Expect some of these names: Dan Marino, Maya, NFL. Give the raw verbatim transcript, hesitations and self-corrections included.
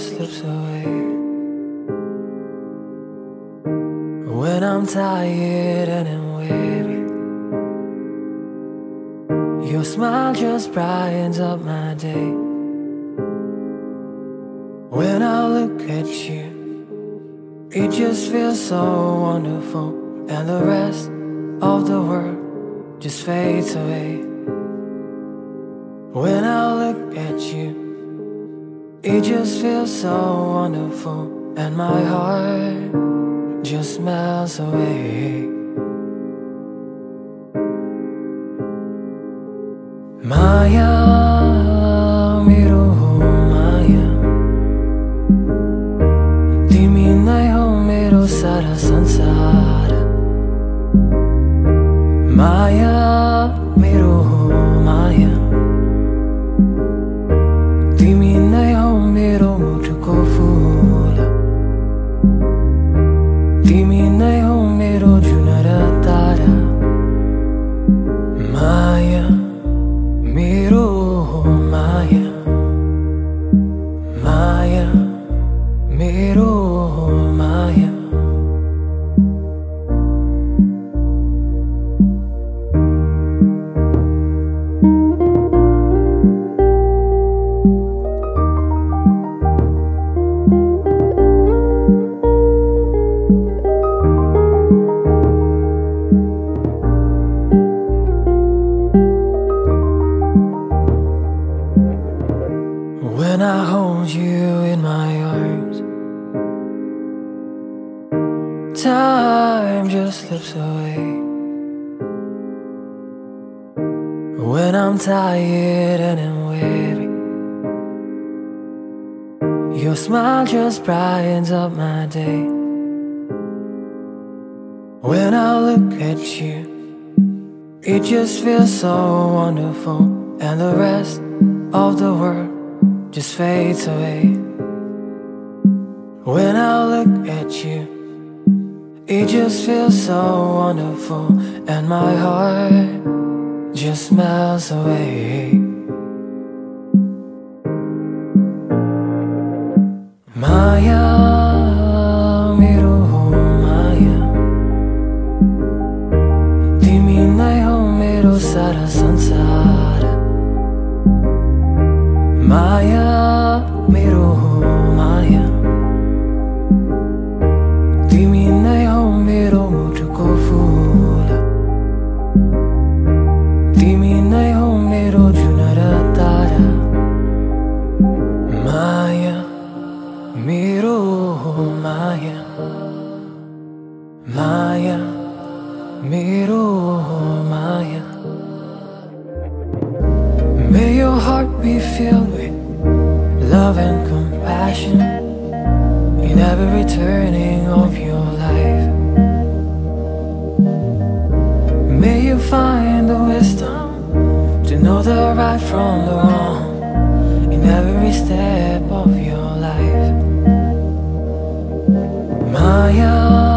slips away. When I'm tired and I'm weary, your smile just brightens up my day. When I look at you, it just feels so wonderful, and the rest of the world just fades away. When I look at you, it just feels so wonderful, and my heart just melts away. Maya, mi roho Maya, timi nahi ho mero sara sansar. Maya, mi roho Maya, timi nahi ho mero mujhko phool. Timi nahi ho mero junara tara. Maya, mero ho Maya, Maya, mero ho Maya. When I hold you in my arms, time just slips away. When I'm tired and I'm weary, your smile just brightens up my day. When I look at you, it just feels so wonderful, and the rest of the world just fades away. When I look at you, it just feels so wonderful, and my heart just melts away. Maya, mi roho Maya, timi nahi ho mero sara sansar. Maya, mi roho Maya, timi nahi ho mero mujhko phool. Timi nahi ho mero junara tara. Maya, mi roho Maya, Maya, mi roho Maya. May your heart be filled with love and compassion in every turning of your life. May you find the wisdom to know the right from the wrong in every step of your life. Maya.